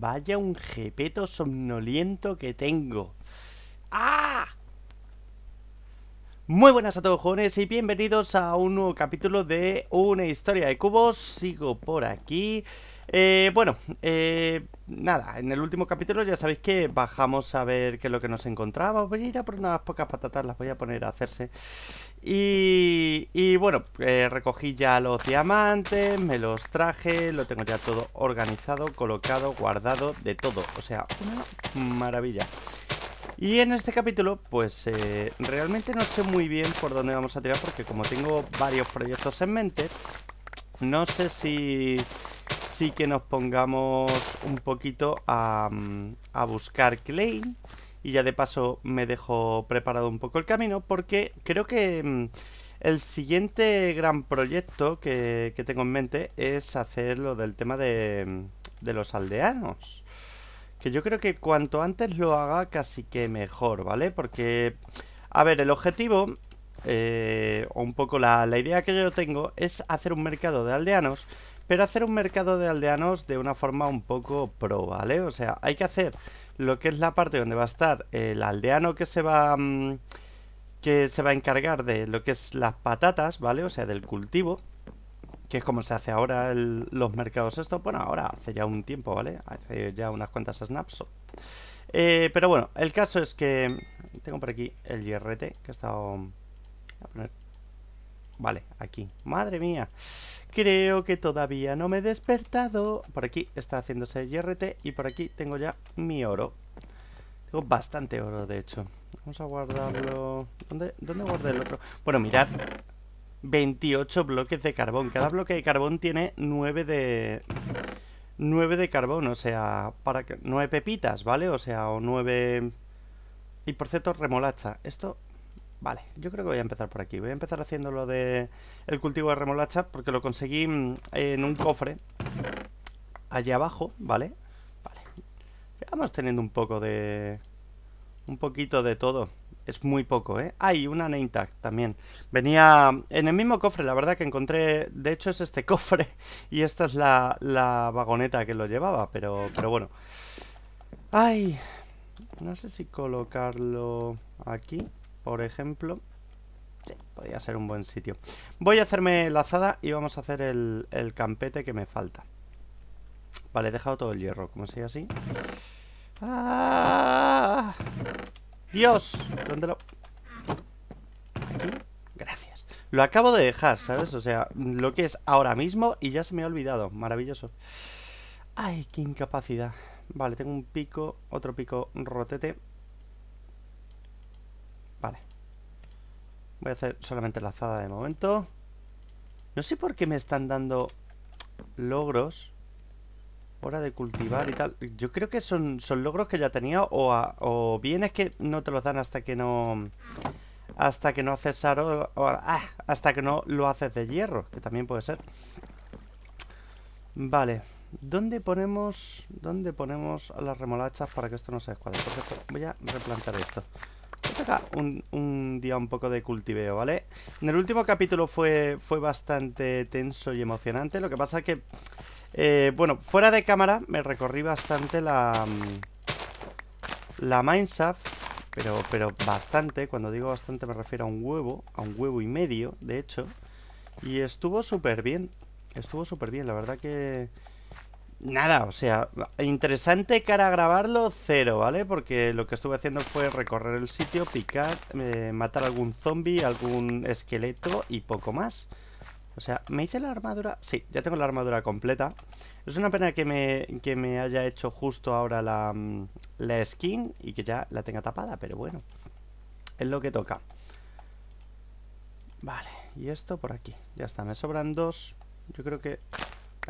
Vaya un jepeto somnoliento que tengo. ¡Ah! Muy buenas a todos, jóvenes, y bienvenidos a un nuevo capítulo de Una Historia de Cubos. Sigo por aquí. Nada, en el último capítulo ya sabéis que bajamos a ver qué es lo que nos encontramos. Voy a ir a por unas pocas patatas, las voy a poner a hacerse. Y bueno, recogí ya los diamantes, me los traje, lo tengo ya todo organizado, colocado, guardado, de todo. O sea, una maravilla. Y en este capítulo, pues realmente no sé muy bien por dónde vamos a tirar, porque como tengo varios proyectos en mente, no sé si que nos pongamos un poquito a buscar clay. Y ya de paso me dejo preparado un poco el camino, porque creo que el siguiente gran proyecto que tengo en mente es hacer lo del tema de los aldeanos. Que yo creo que cuanto antes lo haga, casi que mejor, ¿vale? Porque, a ver, el objetivo, o un poco la idea que yo tengo, es hacer un mercado de aldeanos. Pero hacer un mercado de aldeanos de una forma un poco pro, ¿vale? O sea, hay que hacer lo que es la parte donde va a estar el aldeano que se va a encargar de lo que es las patatas, ¿vale? O sea, del cultivo, que es como se hace ahora los mercados esto. Bueno, ahora hace ya un tiempo, ¿vale? Hace ya unas cuantas snapshots. Pero bueno, el caso es que tengo por aquí el hierrete que he estado... Voy a poner... Vale, aquí. ¡Madre mía! Creo que todavía no me he despertado. Por aquí está haciéndose el hierrete y por aquí tengo ya mi oro. Tengo bastante oro, de hecho. Vamos a guardarlo... ¿Dónde guardé el otro? Bueno, mirad... 28 bloques de carbón. Cada bloque de carbón tiene 9 de carbón. O sea, para que 9 pepitas, ¿vale? O sea, o 9. Y por cierto, remolacha. Esto, vale, yo creo que voy a empezar por aquí. Voy a empezar haciendo lo de el cultivo de remolacha, porque lo conseguí en un cofre allá abajo, ¿vale? Vale, vamos teniendo un poco de... un poquito de todo. Es muy poco, ¿eh? Hay una name tag también. Venía en el mismo cofre, la verdad, que encontré. De hecho, es este cofre. Y esta es la vagoneta que lo llevaba. Pero bueno. Ay. No sé si colocarlo aquí, por ejemplo. Sí, podría ser un buen sitio. Voy a hacerme la azada y vamos a hacer el campete que me falta. Vale, he dejado todo el hierro. Como sea así. ¡Ah! Dios, ¿dónde lo...? ¿Aquí? Gracias. Lo acabo de dejar, ¿sabes? O sea, lo que es ahora mismo y ya se me ha olvidado. Maravilloso. Ay, qué incapacidad. Vale, tengo un pico, otro pico rotete. Vale. Voy a hacer solamente la azada de momento. No sé por qué me están dando logros. Hora de cultivar y tal. Yo creo que son logros que ya tenía. O bien es que no te los dan hasta que no... Hasta que no haces aro, hasta que no lo haces de hierro, que también puede ser. Vale. ¿Dónde ponemos las remolachas para que esto no se descuadre? Por ejemplo, voy a replantar esto. Voy a tocar un día un poco de cultiveo, ¿vale? En el último capítulo fue bastante tenso y emocionante. Lo que pasa es que... bueno, fuera de cámara me recorrí bastante la mineshaft, pero bastante. Cuando digo bastante me refiero a un huevo y medio, de hecho. Y estuvo súper bien, la verdad que... Nada, o sea, interesante cara a grabarlo, cero, ¿vale? Porque lo que estuve haciendo fue recorrer el sitio, picar, matar algún zombie, algún esqueleto y poco más. O sea, ¿me hice la armadura? Sí, ya tengo la armadura completa. Es una pena que me haya hecho justo ahora la skin y que ya la tenga tapada, pero bueno. Es lo que toca. Vale, y esto por aquí. Ya está, me sobran dos. Yo creo que...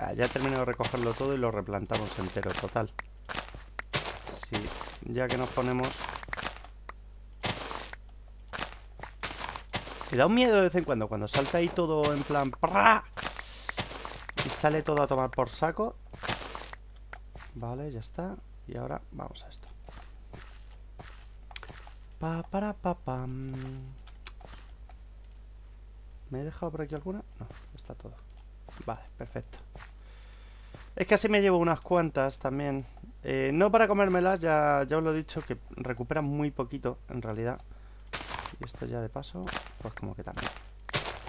Ah, ya he terminado de recogerlo todo y lo replantamos entero, total. Sí, ya que nos ponemos... Me da un miedo de vez en cuando salta ahí todo en plan... ¡prrra! Y sale todo a tomar por saco. Vale, ya está. Y ahora vamos a esto. Pa, para, pa, pam. ¿Me he dejado por aquí alguna? No, está todo. Vale, perfecto. Es que así me llevo unas cuantas también. No para comérmelas, ya os lo he dicho, que recuperan muy poquito, en realidad. Y esto ya de paso, pues como que también.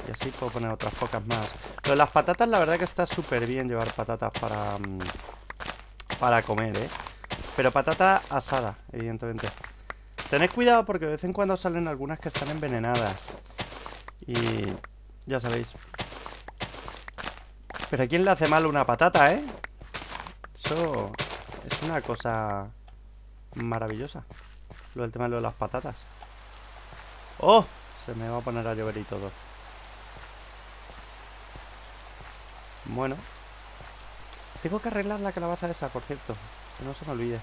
Y así puedo poner otras pocas más. Pero las patatas, la verdad que está súper bien llevar patatas para comer, ¿eh? Pero patata asada, evidentemente. Tened cuidado porque de vez en cuando salen algunas que están envenenadas. Y ya sabéis. Pero ¿a quién le hace mal una patata, eh? Eso es una cosa maravillosa. Lo del tema de las patatas. ¡Oh! Se me va a poner a llover y todo. Bueno. Tengo que arreglar la calabaza esa, por cierto. Que no se me olvide.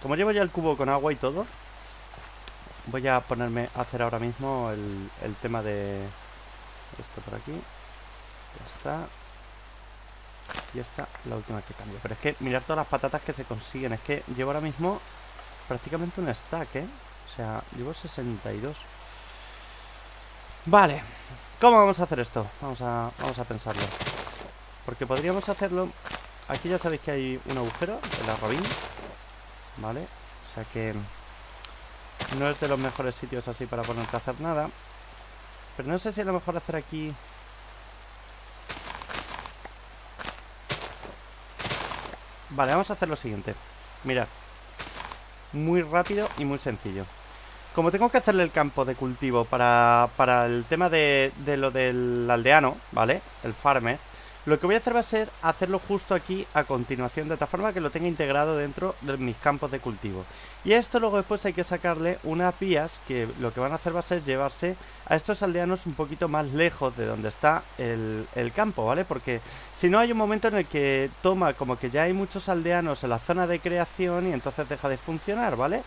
Como llevo ya el cubo con agua y todo, voy a ponerme a hacer ahora mismo el tema de... Esto por aquí. Ya está. Y esta, la última que cambio. Pero es que mirad todas las patatas que se consiguen. Es que llevo ahora mismo prácticamente un stack, ¿eh? O sea, llevo 62. Vale. ¿Cómo vamos a hacer esto? Vamos a pensarlo. Porque podríamos hacerlo... Aquí ya sabéis que hay un agujero en la robin, ¿vale? O sea que... No es de los mejores sitios así para ponerte a hacer nada. Pero no sé si a lo mejor hacer aquí... Vale, vamos a hacer lo siguiente. Mirad. Muy rápido y muy sencillo. Como tengo que hacerle el campo de cultivo para el tema de lo del aldeano, ¿vale? El farmer. Lo que voy a hacer va a ser hacerlo justo aquí a continuación, de tal forma que lo tenga integrado dentro de mis campos de cultivo. Y a esto luego después hay que sacarle unas vías que lo que van a hacer va a ser llevarse a estos aldeanos un poquito más lejos de donde está el campo, ¿vale? Porque si no hay un momento en el que toma como que ya hay muchos aldeanos en la zona de creación y entonces deja de funcionar, ¿vale?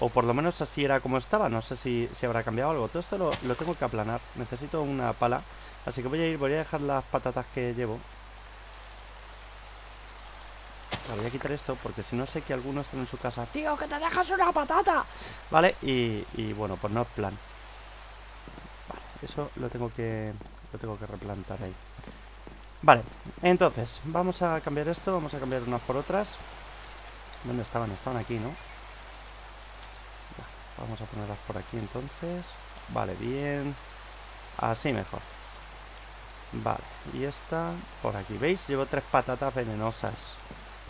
O por lo menos así era como estaba, no sé si habrá cambiado algo. Todo esto lo tengo que aplanar, necesito una pala. Así que voy a dejar las patatas que llevo. Voy a quitar esto porque si no sé que algunos están en su casa. ¡Tío, que te dejas una patata! Vale, y bueno, pues no es plan. Vale, eso lo tengo que replantar ahí. Vale, entonces, vamos a cambiar esto, vamos a cambiar unas por otras. ¿Dónde estaban? Estaban aquí, ¿no? Vale, vamos a ponerlas por aquí entonces. Vale, bien. Así mejor. Vale, y esta por aquí, ¿veis? Llevo 3 patatas venenosas.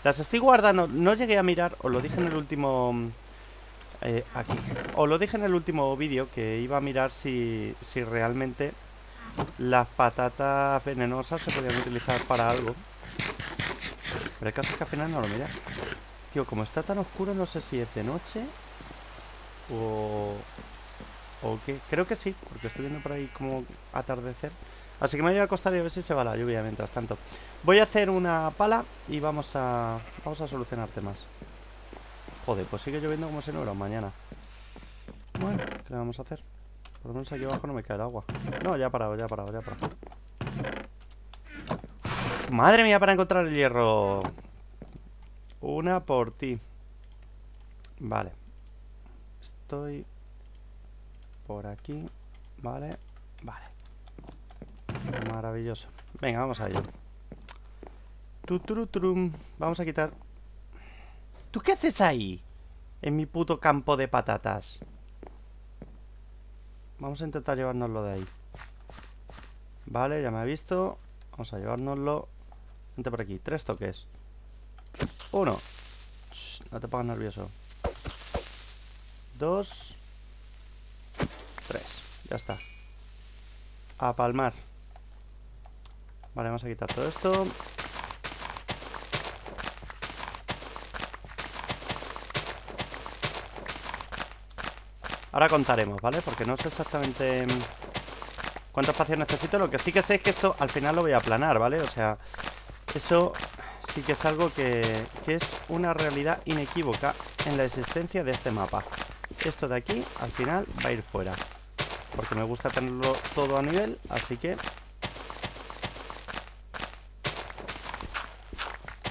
Las estoy guardando, no llegué a mirar, os lo dije en el último... aquí. Os lo dije en el último vídeo que iba a mirar si realmente las patatas venenosas se podían utilizar para algo. Pero el caso es que al final no lo miré. Tío, como está tan oscuro no sé si es de noche o qué. Creo que sí, porque estoy viendo por ahí como atardecer. Así que me voy a acostar y a ver si se va la lluvia mientras tanto. Voy a hacer una pala y vamos a solucionar temas. Joder, pues sigue lloviendo como si no hubiera mañana. Bueno, ¿qué le vamos a hacer? Por lo menos aquí abajo no me cae el agua. No, ya he parado. Uf, madre mía, para encontrar el hierro. Una por ti. Vale. Estoy por aquí. Vale, vale. Maravilloso. Venga, vamos a ello. Tuturutrum. Vamos a quitar. ¿Tú qué haces ahí? En mi puto campo de patatas. Vamos a intentar llevárnoslo de ahí. Vale, ya me ha visto. Vamos a llevárnoslo. Vente por aquí, 3 toques. 1. Shh, no te pongas nervioso. 2. 3. Ya está. A palmar. Vale, vamos a quitar todo esto. Ahora contaremos, ¿vale? Porque no sé exactamente cuánto espacio necesito. Lo que sí que sé es que esto al final lo voy a aplanar, ¿vale? O sea, eso sí que es algo que es una realidad inequívoca en la existencia de este mapa. Esto de aquí al final va a ir fuera, porque me gusta tenerlo todo a nivel. Así que...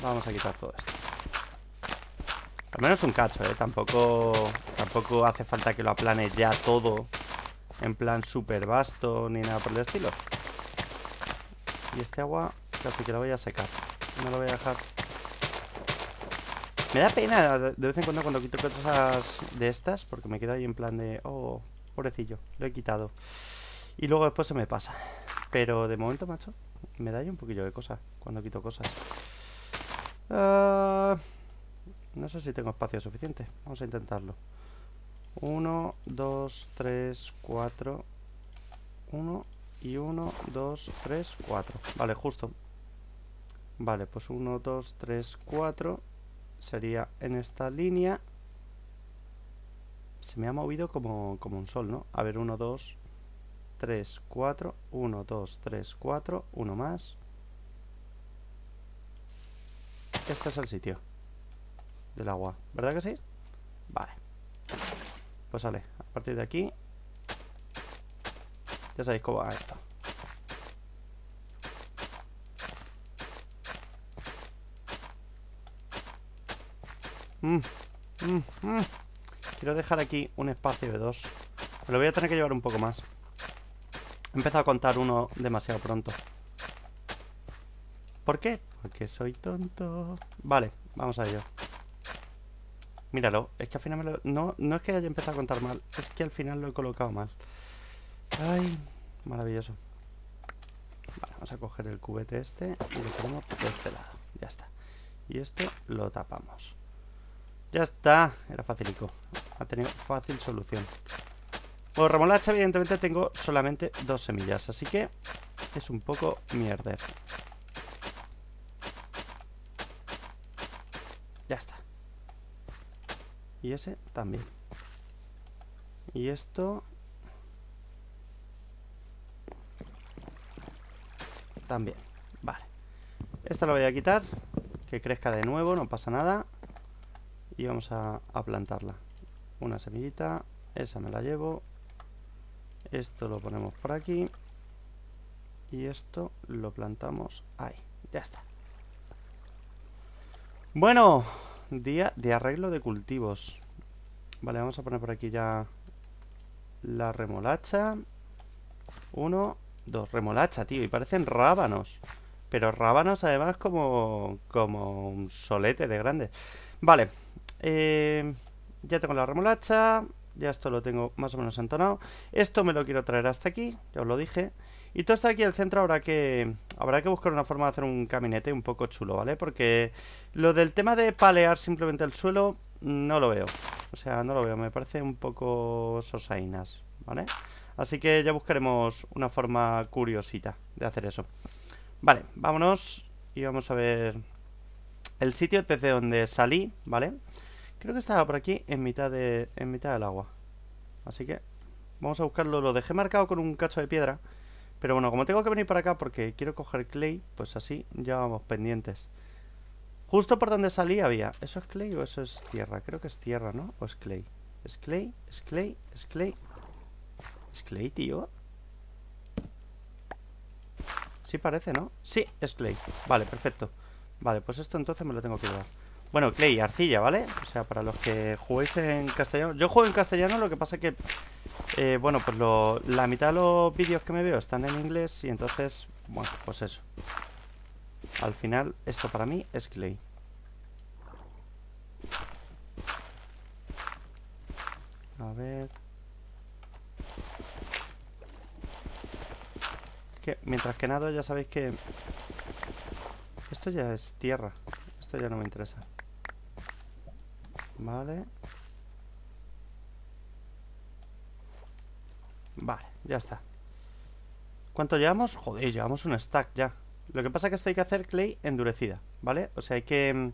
vamos a quitar todo esto. Al menos un cacho, ¿eh? Tampoco hace falta que lo aplane ya todo en plan super vasto ni nada por el estilo. Y este agua casi que la voy a secar. No la voy a dejar. Me da pena de vez en cuando cuando quito cosas de estas, porque me quedo ahí en plan de... Oh, pobrecillo, lo he quitado. Y luego después se me pasa. Pero de momento, macho, me da ahí un poquillo de cosa cuando quito cosas. No sé si tengo espacio suficiente. Vamos a intentarlo. 1, 2, 3, 4. 1 y 1, 2, 3, 4. Vale, justo. Vale, pues 1, 2, 3, 4. Sería en esta línea. Se me ha movido como un sol, ¿no? A ver, 1, 2, 3, 4. 1, 2, 3, 4. Uno más. Este es el sitio del agua, ¿verdad que sí? Vale. Pues sale, a partir de aquí. Ya sabéis cómo va esto. Quiero dejar aquí un espacio de dos. Pero lo voy a tener que llevar un poco más. He empezado a contar uno demasiado pronto. ¿Por qué? Porque soy tonto. Vale, vamos a ello. Míralo, es que al final me lo... No es que haya empezado a contar mal, es que al final lo he colocado mal. Ay, maravilloso. Vale, vamos a coger el cubete este y lo ponemos de este lado. Ya está. Y esto lo tapamos. Ya está, era facilico. Ha tenido fácil solución. Por remolacha, evidentemente, tengo solamente 2 semillas, así que es un poco mierder. Ya está. Y ese también. Y esto también. Vale. Esta la voy a quitar. Que crezca de nuevo, no pasa nada. Y vamos a plantarla. Una semillita. Esa me la llevo. Esto lo ponemos por aquí. Y esto lo plantamos ahí. Ya está. Bueno. Día de arreglo de cultivos. Vale, vamos a poner por aquí ya la remolacha. 1, 2. Remolacha, tío, y parecen rábanos. Pero rábanos además como un solete de grande. Vale, ya tengo la remolacha. Ya esto lo tengo más o menos entonado. Esto me lo quiero traer hasta aquí, ya os lo dije. Y todo está aquí al centro, habrá que buscar una forma de hacer un caminete un poco chulo, ¿vale? Porque lo del tema de palear simplemente el suelo, no lo veo. O sea, no lo veo, me parece un poco sosainas, ¿vale? Así que ya buscaremos una forma curiosita de hacer eso. Vale, vámonos y vamos a ver el sitio desde donde salí, ¿vale? Creo que estaba por aquí en mitad del agua. Así que vamos a buscarlo. Lo dejé marcado con un cacho de piedra. Pero bueno, como tengo que venir para acá porque quiero coger clay, pues así ya vamos pendientes. Justo por donde salí había... ¿Eso es clay o eso es tierra? Creo que es tierra, ¿no? ¿O es clay? ¿Es clay? ¿Es clay? ¿Es clay? ¿Es clay, tío? Sí parece, ¿no? Sí, es clay. Vale, perfecto. Vale, pues esto entonces me lo tengo que llevar. Bueno, clay, arcilla, ¿vale? O sea, para los que juguéis en castellano... Yo juego en castellano, lo que pasa es que... bueno, pues la mitad de los vídeos que me veo están en inglés. Y entonces, bueno, pues eso. Al final, esto para mí es clay. A ver. Es que mientras que nado, ya sabéis que esto ya es tierra. Esto ya no me interesa. Vale. Vale, ya está. ¿Cuánto llevamos? Joder, llevamos un stack ya. Lo que pasa es que esto hay que hacer clay endurecida, ¿vale? O sea, hay que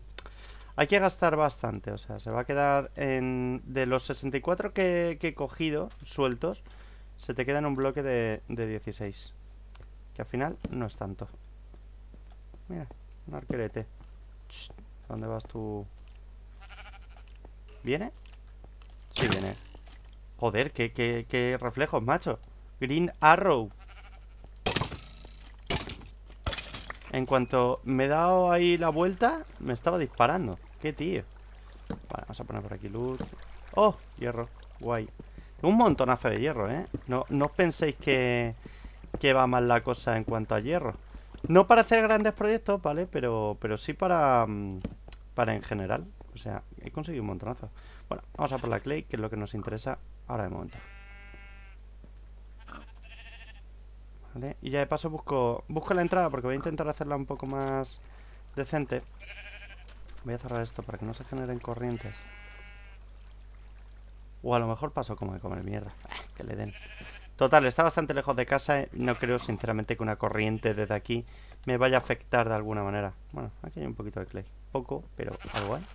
gastar bastante. O sea, se va a quedar en... De los 64 que he cogido sueltos, se te queda en un bloque de 16. Que al final no es tanto. Mira, un arquerete. ¿Dónde vas tú? ¿Viene? Sí, viene. Joder, qué reflejos, macho. Green Arrow. En cuanto me he dado ahí la vuelta, me estaba disparando. Qué tío. Vale, vamos a poner por aquí luz. ¡Oh! Hierro, guay. Un montonazo de hierro, ¿eh? No os penséis que va mal la cosa en cuanto a hierro. No para hacer grandes proyectos, ¿vale? Pero sí para en general. O sea, he conseguido un montonazo. Bueno, vamos a por la clay, que es lo que nos interesa ahora de momento. Vale, y ya de paso busco la entrada, porque voy a intentar hacerla un poco más decente. Voy a cerrar esto para que no se generen corrientes. O a lo mejor paso como de comer mierda. Que le den. Total, está bastante lejos de casa. No creo sinceramente que una corriente desde aquí me vaya a afectar de alguna manera. Bueno, aquí hay un poquito de clay. Poco, pero algo hay.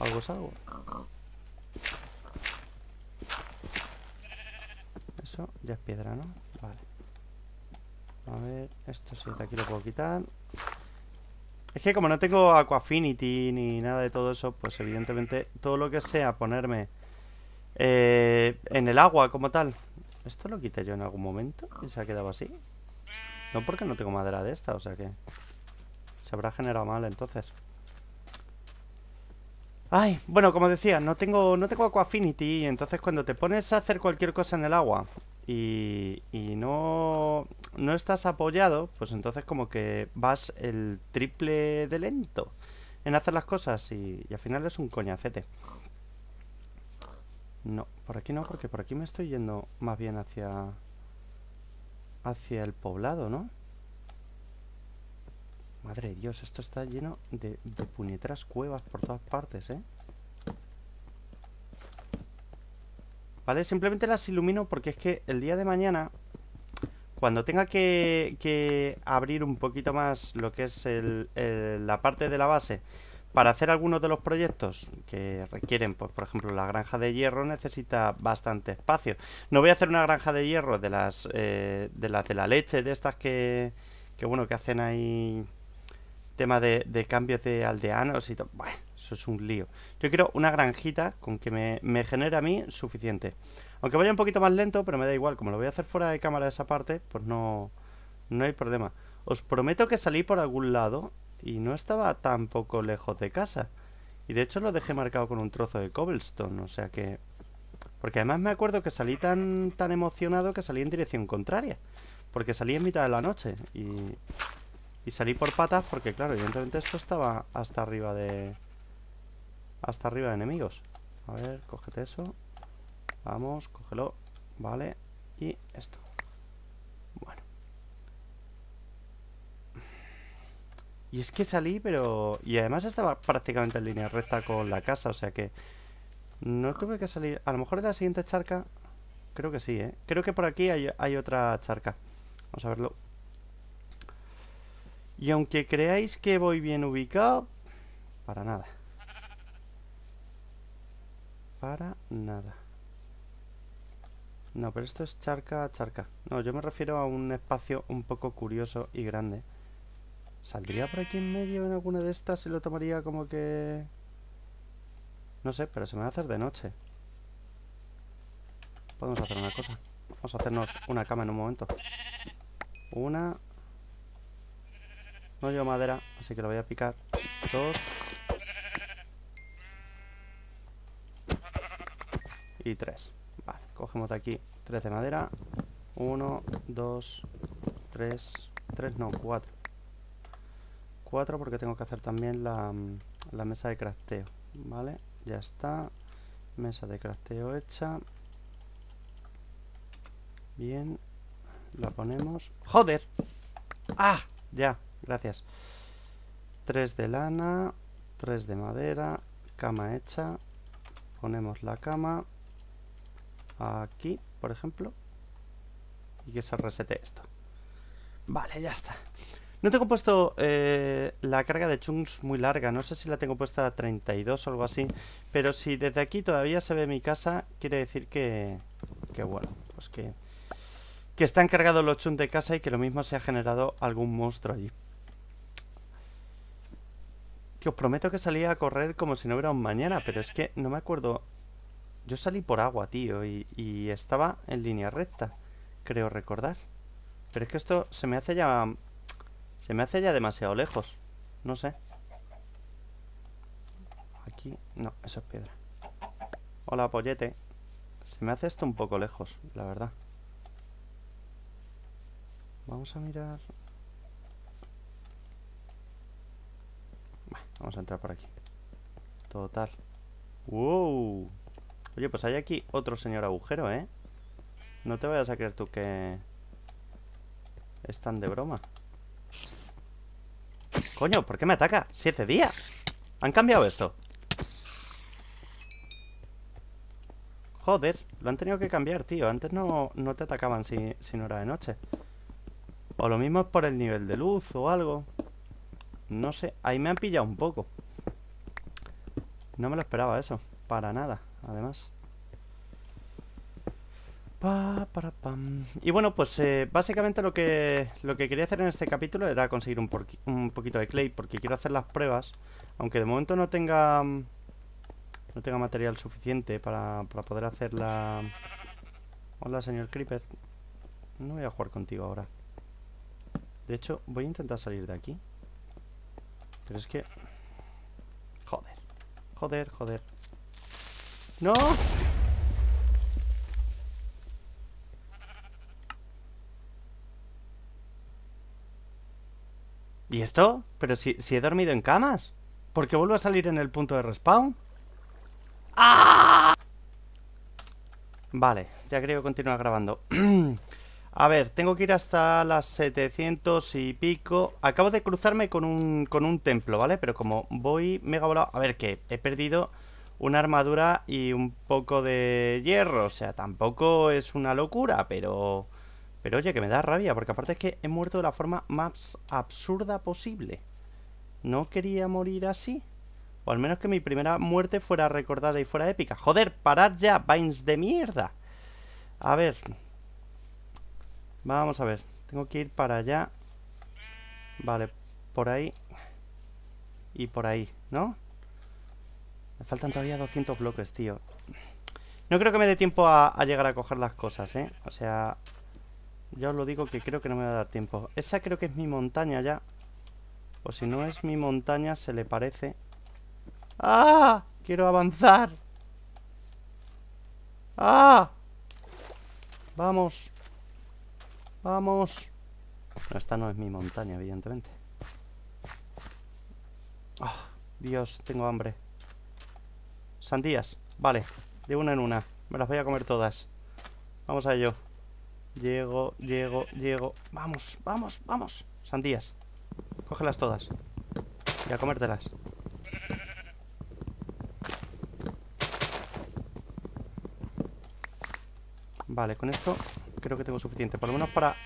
Algo es algo. Eso ya es piedra, ¿no? Vale. A ver, esto sí, de aquí lo puedo quitar. Es que como no tengo Aquafinity ni nada de todo eso, pues evidentemente todo lo que sea ponerme en el agua como tal. ¿Esto lo quité yo en algún momento? ¿Y se ha quedado así? No, porque no tengo madera de esta, o sea que se habrá generado mal entonces. Ay, bueno, como decía, no tengo Aquafinity. Entonces cuando te pones a hacer cualquier cosa en el agua y no estás apoyado, pues entonces como que vas el triple de lento en hacer las cosas y al final es un coñacete. No, por aquí no, porque por aquí me estoy yendo más bien hacia el poblado, ¿no? Madre de Dios, esto está lleno de puñeteras cuevas por todas partes, ¿eh? Vale, simplemente las ilumino porque es que el día de mañana, cuando tenga que abrir un poquito más lo que es la parte de la base para hacer algunos de los proyectos que requieren, pues por ejemplo la granja de hierro necesita bastante espacio. No voy a hacer una granja de hierro de la leche, de estas que bueno, que hacen ahí tema de cambios de aldeanos y todo. Bueno, eso es un lío. Yo quiero una granjita con que me genere a mí suficiente. Aunque vaya un poquito más lento, pero me da igual. Como lo voy a hacer fuera de cámara esa parte, pues no hay problema. Os prometo que salí por algún lado y no estaba tampoco lejos de casa. Y de hecho lo dejé marcado con un trozo de cobblestone, o sea que... Porque además me acuerdo que salí tan emocionado que salí en dirección contraria. Porque salí en mitad de la noche y salí por patas porque, claro, evidentemente esto estaba hasta arriba de... Hasta arriba de enemigos. A ver, cógete eso. Vamos, cógelo. Vale, y esto. Bueno. Y es que salí, pero... Y además estaba prácticamente en línea recta con la casa, o sea que... No tuve que salir... A lo mejor de la siguiente charca... Creo que sí, ¿eh? Creo que por aquí hay otra charca. Vamos a verlo. Y aunque creáis que voy bien ubicado, para nada. Para nada. No, pero esto es charca, charca. No, yo me refiero a un espacio un poco curioso y grande. ¿Saldría por aquí en medio en alguna de estas y lo tomaría como que...? No sé, pero se me va a hacer de noche. Podemos hacer una cosa. Vamos a hacernos una cama en un momento. Una... No llevo madera, así que lo voy a picar. Dos. Y tres. Vale, cogemos de aquí 3 de madera. 1, 2, 3. 3 no, 4. 4 porque tengo que hacer también la mesa de crafteo. Vale, ya está. Mesa de crafteo hecha. Bien. La ponemos. ¡Joder! ¡Ah! Ya. Gracias. 3 de lana, 3 de madera, cama hecha. Ponemos la cama aquí, por ejemplo. Y que se resete esto. Vale, ya está. No tengo puesto la carga de chunks muy larga. No sé si la tengo puesta a 32 o algo así. Pero si desde aquí todavía se ve mi casa, quiere decir que bueno, pues que están cargados los chunks de casa y que lo mismo se ha generado algún monstruo allí. Os prometo que salí a correr como si no hubiera un mañana, pero es que no me acuerdo. Yo salí por agua, tío, y estaba en línea recta, creo recordar. Pero es que esto se me hace ya demasiado lejos. No sé. Aquí, no, eso es piedra. Hola, pollete. Se me hace esto un poco lejos, la verdad. Vamos a mirar. Vamos a entrar por aquí. Total. ¡Wow! Oye, pues hay aquí otro señor agujero, ¿eh? No te vayas a creer tú que están de broma. Coño, ¿por qué me ataca? 7 días. Han cambiado esto. Joder, lo han tenido que cambiar, tío. Antes no te atacaban si no era de noche. O lo mismo es por el nivel de luz o algo. No sé, ahí me han pillado un poco. No me lo esperaba eso, para nada, además. Y bueno, pues básicamente lo que quería hacer en este capítulo era conseguir un poquito de clay, porque quiero hacer las pruebas. Aunque de momento no tenga material suficiente para poder hacer la... Hola, señor Creeper. No voy a jugar contigo ahora. De hecho, voy a intentar salir de aquí. Pero es que... Joder. ¡No! ¿Y esto? Pero si he dormido en camas. ¿Por qué vuelvo a salir en el punto de respawn? ¡Ah! Vale, ya creo que continúa grabando. A ver, tengo que ir hasta las 700 y pico. Acabo de cruzarme con un templo, ¿vale? Pero como voy mega volado... A ver, que he perdido una armadura y un poco de hierro. O sea, tampoco es una locura, pero... Pero oye, que me da rabia, porque aparte es que he muerto de la forma más absurda posible. No quería morir así. O al menos que mi primera muerte fuera recordada y fuera épica. Joder, parad ya, Vines de mierda. A ver. Vamos a ver. Tengo que ir para allá. Vale, por ahí. Y por ahí, ¿no? Me faltan todavía 200 bloques, tío. No creo que me dé tiempo a llegar a coger las cosas, ¿eh? O sea... Ya os lo digo que creo que no me va a dar tiempo. Esa creo que es mi montaña ya. O si no es mi montaña, se le parece. ¡Ah! Quiero avanzar. ¡Ah! Vamos. Vamos. No, esta no es mi montaña, evidentemente. Oh, Dios, tengo hambre. Sandías. Vale, de una en una. Me las voy a comer todas. Vamos a ello. Llego. Vamos. Sandías. Cógelas todas. Y a comértelas. Vale, con esto creo que tengo suficiente. Por lo menos para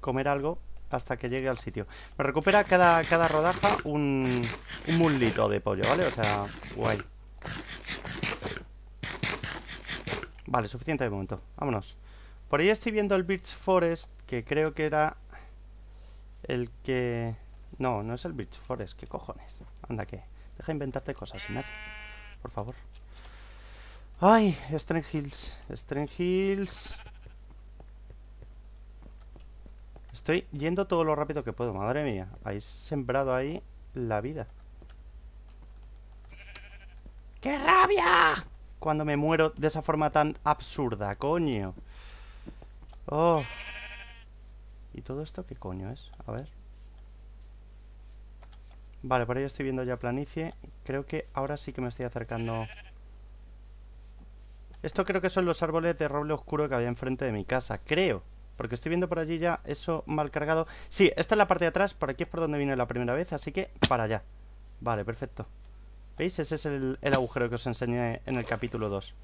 comer algo hasta que llegue al sitio. Me recupera cada rodaja un muslito de pollo, ¿vale? O sea, guay. Vale, suficiente de momento. Vámonos. Por ahí estoy viendo el Birch Forest, que creo que era el que... No, no es el Birch Forest, ¿qué cojones? Anda, ¿qué? Deja de inventarte cosas, Ignacio, por favor. ¡Ay! Strange Hills. Estoy yendo todo lo rápido que puedo, madre mía. Habéis sembrado ahí la vida. ¡Qué rabia! Cuando me muero de esa forma tan absurda, coño. Oh. ¿Y todo esto qué coño es? A ver. Vale, por ahí estoy viendo ya planicie. Creo que ahora sí que me estoy acercando. Esto creo que son los árboles de roble oscuro que había enfrente de mi casa, creo. Porque estoy viendo por allí ya eso mal cargado. Sí, esta es la parte de atrás, por aquí es por donde vine la primera vez, así que para allá. Vale, perfecto. ¿Veis? Ese es el agujero que os enseñé en el capítulo 2.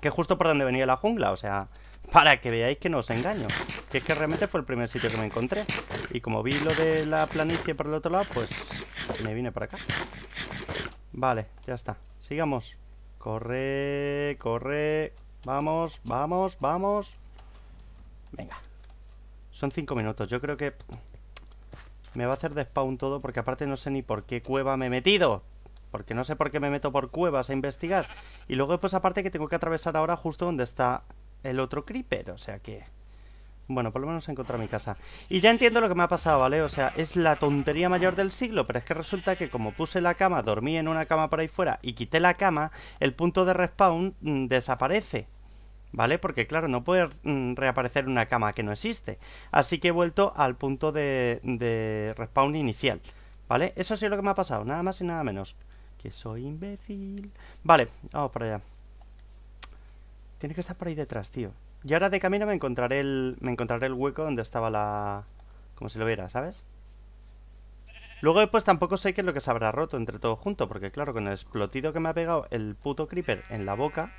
Que es justo por donde venía la jungla, o sea... Para que veáis que no os engaño. Que es que realmente fue el primer sitio que me encontré. Y como vi lo de la planicie por el otro lado, pues me vine para acá. Vale, ya está. Sigamos. Corre. Vamos. Venga. Son 5 minutos. Yo creo que me va a hacer de spawn todo, porque aparte no sé ni por qué cueva me he metido. Porque no sé por qué me meto por cuevas a investigar. Y luego pues aparte que tengo que atravesar ahora justo donde está... el otro creeper, o sea que... Bueno, por lo menos he encontrado mi casa. Y ya entiendo lo que me ha pasado, ¿vale? O sea, es la tontería mayor del siglo. Pero es que resulta que como puse la cama, dormí en una cama por ahí fuera y quité la cama, el punto de respawn desaparece. ¿vale? Porque claro, no puede reaparecer una cama que no existe. Así que he vuelto al punto de respawn inicial, ¿vale? Eso ha sido lo que me ha pasado, nada más y nada menos. Que soy imbécil. Vale, vamos para allá. Tiene que estar por ahí detrás, tío. Y ahora de camino me encontraré el hueco donde estaba la... Como si lo viera, ¿sabes? Luego después tampoco sé qué es lo que se habrá roto entre todo junto, porque claro, con el explotido que me ha pegado el puto creeper en la boca,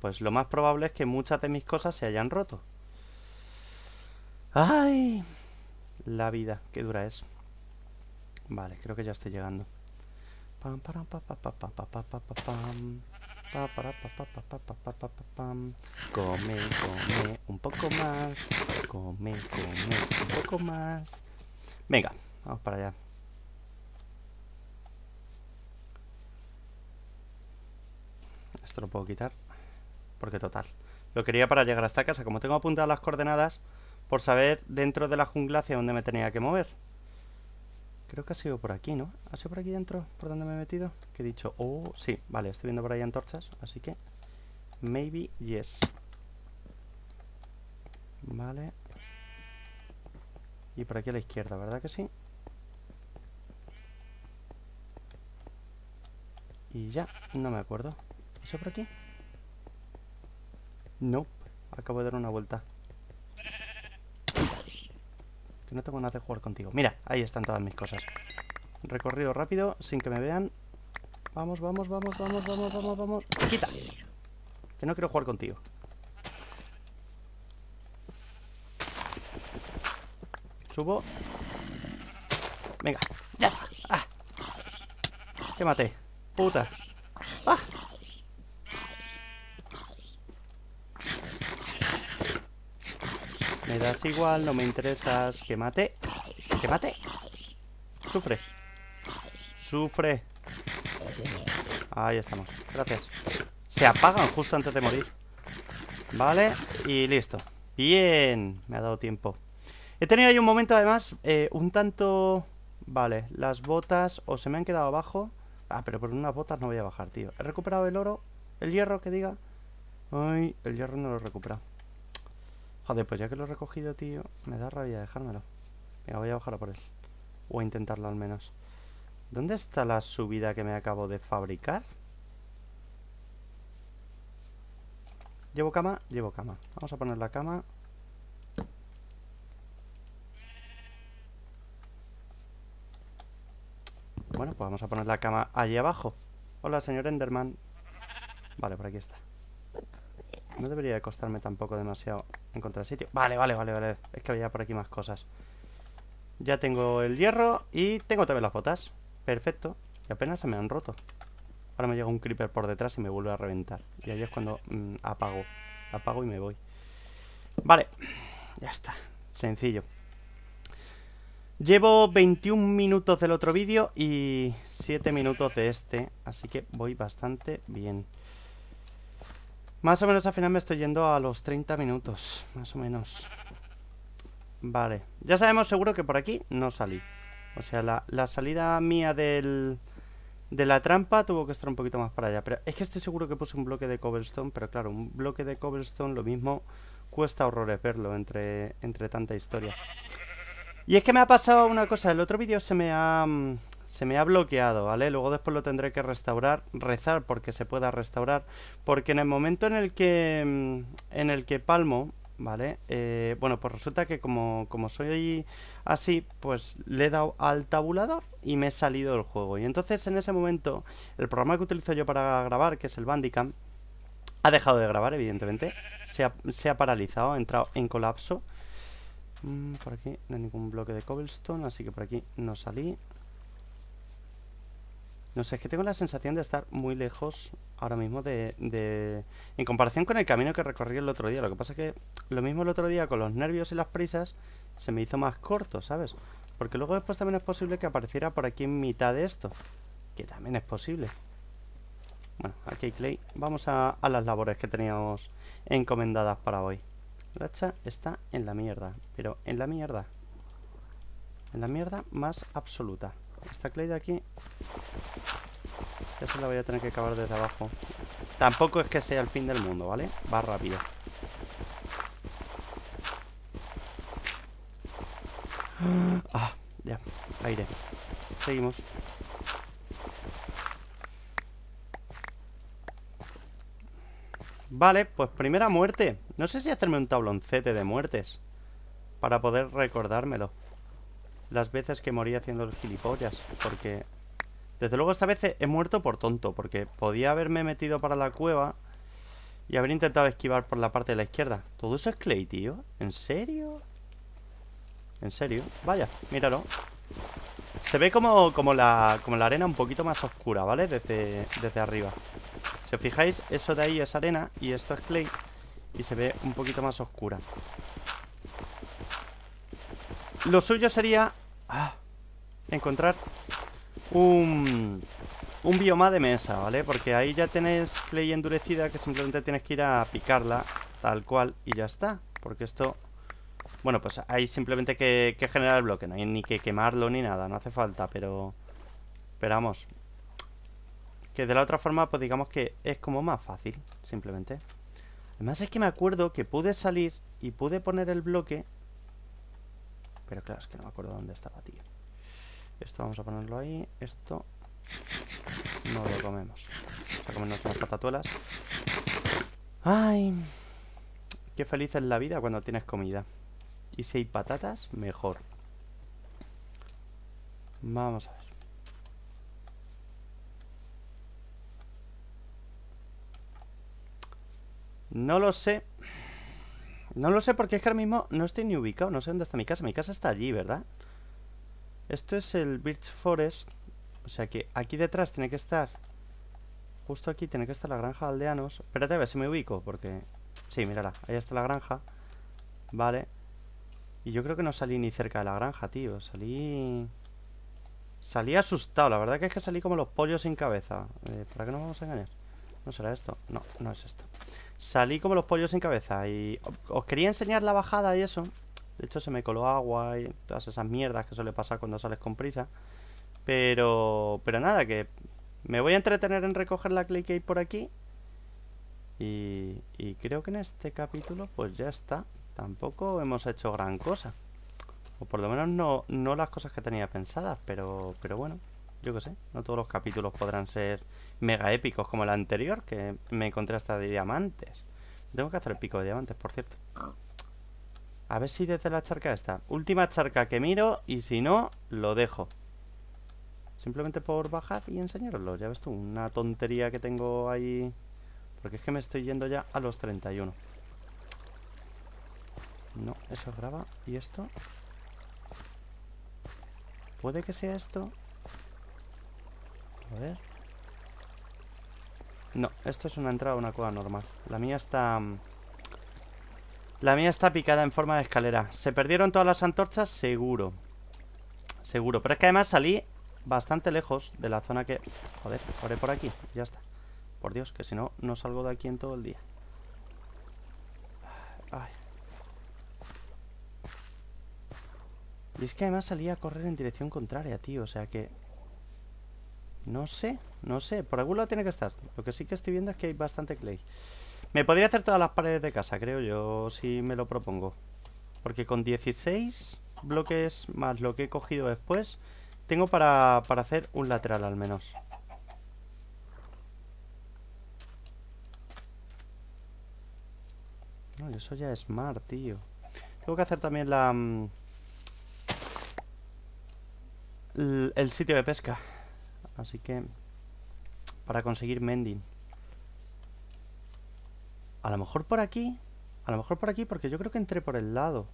pues lo más probable es que muchas de mis cosas se hayan roto. ¡Ay! La vida, qué dura es. Vale, creo que ya estoy llegando. Pam, pam, pam, pam, pam, pam, pam, pam, pam. Come, come un poco más. Come, come un poco más. Venga, vamos para allá. Esto lo puedo quitar, porque total, lo quería para llegar hasta casa. Como tengo apuntadas las coordenadas, por saber dentro de la jungla hacia dónde me tenía que mover. Creo que ha sido por aquí, ¿no? ¿Ha sido por aquí dentro? ¿Por dónde me he metido? Que he dicho... Oh, sí, vale, estoy viendo por ahí antorchas, así que... Maybe yes. Vale. Y por aquí a la izquierda, ¿verdad que sí? Y ya, no me acuerdo. ¿Ha sido por aquí? No, acabo de dar una vuelta. No tengo nada de jugar contigo. Mira, ahí están todas mis cosas. Recorrido rápido, sin que me vean. Vamos, vamos, vamos, vamos, vamos, vamos, vamos. ¡Quita! Que no quiero jugar contigo. Subo. Venga, ya está. ¡Ah! Te maté. Puta. ¡Ah! Me das igual, no me interesas. Que mate, que mate. Sufre. Sufre. Ahí estamos, gracias. Se apagan justo antes de morir. Vale, y listo. Bien, me ha dado tiempo. He tenido ahí un momento además un tanto... Vale, las botas o se me han quedado abajo. Ah, pero por unas botas no voy a bajar, tío. He recuperado el oro, el hierro que diga. Ay, el hierro no lo he recuperado. Joder, pues ya que lo he recogido, tío, me da rabia dejármelo. Venga, voy a bajar a por él. O a intentarlo al menos. ¿Dónde está la subida que me acabo de fabricar? Llevo cama, llevo cama. Vamos a poner la cama. Bueno, pues vamos a poner la cama allí abajo. Hola, señor Enderman. Vale, por aquí está. No debería costarme tampoco demasiado encontrar sitio. Vale, vale, vale, vale. Es que había por aquí más cosas. Ya tengo el hierro y tengo también las botas. Perfecto. Y apenas se me han roto. Ahora me llega un creeper por detrás y me vuelve a reventar. Y ahí es cuando apago. Apago y me voy. Vale. Ya está. Sencillo. Llevo 21 minutos del otro vídeo y 7 minutos de este. Así que voy bastante bien. Más o menos al final me estoy yendo a los 30 minutos, más o menos. Vale, ya sabemos seguro que por aquí no salí. O sea, la salida mía de la trampa tuvo que estar un poquito más para allá. Pero es que estoy seguro que puse un bloque de cobblestone. Pero claro, un bloque de cobblestone lo mismo cuesta horrores verlo entre tanta historia. Y es que me ha pasado una cosa, el otro vídeo se me ha bloqueado, ¿vale? Luego después lo tendré que restaurar, rezar porque se pueda restaurar, porque en el momento en el que palmo, ¿vale? Bueno, pues resulta que como soy así, pues le he dado al tabulador y me he salido del juego. Y entonces en ese momento, el programa que utilizo yo para grabar, que es el Bandicam, ha dejado de grabar, evidentemente. Se ha paralizado, ha entrado en colapso. Por aquí no hay ningún bloque de cobblestone, así que por aquí no salí. No sé, es que tengo la sensación de estar muy lejos ahora mismo en comparación con el camino que recorrí el otro día. Lo que pasa es que lo mismo el otro día con los nervios y las prisas se me hizo más corto, ¿sabes? Porque luego después también es posible que apareciera por aquí en mitad de esto. Que también es posible. Bueno, aquí hay clay. Vamos a las labores que teníamos encomendadas para hoy. La hacha está en la mierda. Pero en la mierda. En la mierda más absoluta. Esta clay de aquí... Esa la voy a tener que cavar desde abajo. Tampoco es que sea el fin del mundo, ¿vale? Va rápido. Ah, ya, aire. Seguimos. Vale, pues primera muerte. No sé si hacerme un tabloncete de muertes para poder recordármelo las veces que morí haciendo el gilipollas, porque desde luego esta vez he muerto por tonto, porque podía haberme metido para la cueva y haber intentado esquivar por la parte de la izquierda. Todo eso es clay, tío. ¿En serio? ¿En serio? Vaya, míralo. Se ve como la arena un poquito más oscura, ¿vale? Desde arriba. Si os fijáis, eso de ahí es arena y esto es clay, y se ve un poquito más oscura. Lo suyo sería encontrar un bioma de mesa, ¿vale? Porque ahí ya tenéis clay endurecida, que simplemente tienes que ir a picarla tal cual y ya está. Porque esto... bueno, pues hay simplemente que generar el bloque. No hay ni que quemarlo ni nada, no hace falta. Pero vamos, que de la otra forma, pues digamos que es como más fácil, simplemente. Además es que me acuerdo que pude salir y pude poner el bloque, pero claro, es que no me acuerdo dónde estaba, tío. Esto vamos a ponerlo ahí. Esto no lo comemos. Vamos a comernos unas patatuelas. Ay, qué feliz es la vida cuando tienes comida. Y si hay patatas, mejor. Vamos a ver. No lo sé. No lo sé porque es que ahora mismo no estoy ni ubicado. No sé dónde está mi casa. Mi casa está allí, ¿verdad? Esto es el Birch Forest. O sea que aquí detrás tiene que estar... justo aquí tiene que estar la granja de aldeanos. Espérate a ver si me ubico, porque... sí, mírala. Ahí está la granja. Vale. Y yo creo que no salí ni cerca de la granja, tío. Salí asustado. La verdad que es que salí como los pollos sin cabeza. ¿Para qué nos vamos a engañar? ¿No será esto? No, no es esto. Salí como los pollos sin cabeza. Y os quería enseñar la bajada y eso. De hecho se me coló agua y todas esas mierdas que suele pasar cuando sales con prisa. Pero nada, que me voy a entretener en recoger la clay cake por aquí. Y creo que en este capítulo pues ya está. Tampoco hemos hecho gran cosa. O por lo menos no las cosas que tenía pensadas. Pero bueno, yo qué sé. No todos los capítulos podrán ser mega épicos como el anterior, que me encontré hasta de diamantes. Tengo que hacer el pico de diamantes, por cierto. A ver si desde la charca esta. Última charca que miro, y si no, lo dejo. Simplemente por bajar y enseñaroslo. Ya ves tú, una tontería que tengo ahí. Porque es que me estoy yendo ya a los 31. No, eso es grava. ¿Y esto? ¿Puede que sea esto? A ver. No, esto es una entrada a una cueva normal. La mía está picada en forma de escalera. Se perdieron todas las antorchas, seguro. Seguro, pero es que además salí bastante lejos de la zona que... joder, corré por aquí, ya está. Por Dios, que si no, no salgo de aquí en todo el día. Ay. Y es que además salí a correr en dirección contraria, tío. O sea que... No sé. Por algún lado tiene que estar. Lo que sí que estoy viendo es que hay bastante clay. Me podría hacer todas las paredes de casa, creo yo, si me lo propongo. Porque con 16 bloques más lo que he cogido después, tengo para hacer un lateral al menos. No, eso ya es mar, tío. Tengo que hacer también el sitio de pesca. Así que... para conseguir mending. A lo mejor por aquí. A lo mejor por aquí, porque yo creo que entré por el lado.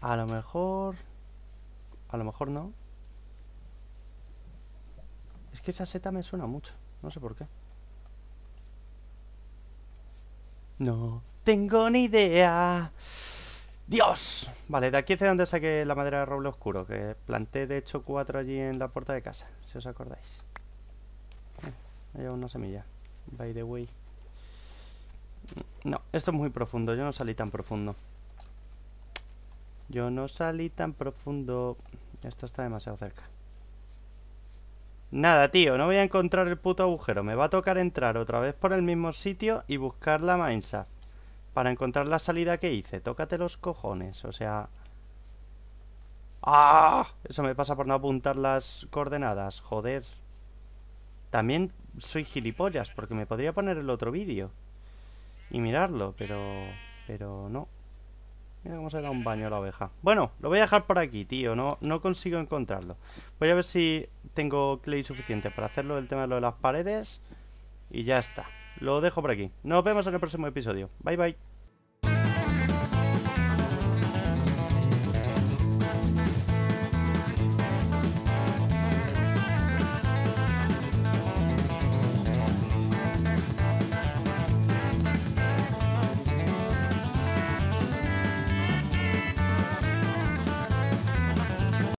A lo mejor... a lo mejor no. Es que esa seta me suena mucho. No sé por qué. No tengo ni idea. ¡Dios! Vale, de aquí es de donde saqué la madera de roble oscuro, que planté de hecho 4 allí en la puerta de casa, si os acordáis. Hay una semilla. By the way. No, esto es muy profundo. Yo no salí tan profundo. Esto está demasiado cerca. Nada, tío, no voy a encontrar el puto agujero. Me va a tocar entrar otra vez por el mismo sitio y buscar la mineshaft para encontrar la salida que hice. Tócate los cojones, o sea... ¡Ah! Eso me pasa por no apuntar las coordenadas, joder. También soy gilipollas, porque me podría poner el otro vídeo y mirarlo, pero no. Mira cómo se da un baño a la oveja. Bueno, lo voy a dejar por aquí, tío. No consigo encontrarlo. Voy a ver si tengo clay suficiente para hacerlo el tema de lo de las paredes. Y ya está. Lo dejo por aquí. Nos vemos en el próximo episodio. Bye, bye.